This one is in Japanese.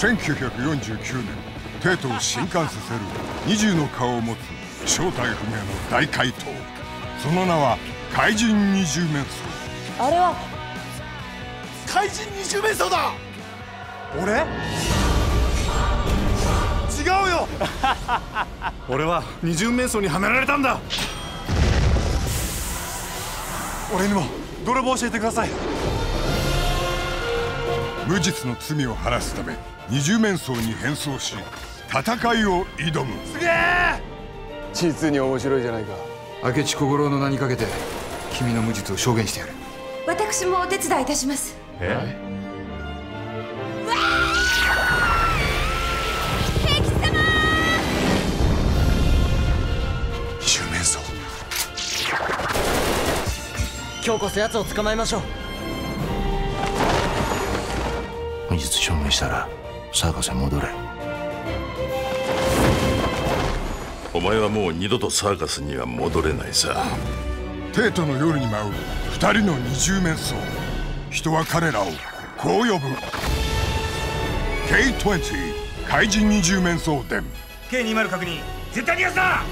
1949年、帝都を震撼させる20の顔を持つ正体不明の大怪盗、その名は怪人二十面相。あれは怪人二十面相だ。俺違うよ俺は二十面相にはめられたんだ。俺にも泥棒を教えてください。無実の罪を晴らすため二十面相に変装し戦いを挑む。すげえ、実に面白いじゃないか。明智小五郎の名にかけて君の無実を証言してやる。私もお手伝いいたします。えっ、今日こそ奴を捕まえましょう。無実証明したらサーカスに戻れ。お前はもう二度とサーカスには戻れないさ。帝都の夜に舞う二人の二十面相。人は彼らをこう呼ぶ。 K-20 怪人二十面相伝。K20 確認。絶対に逃がすな。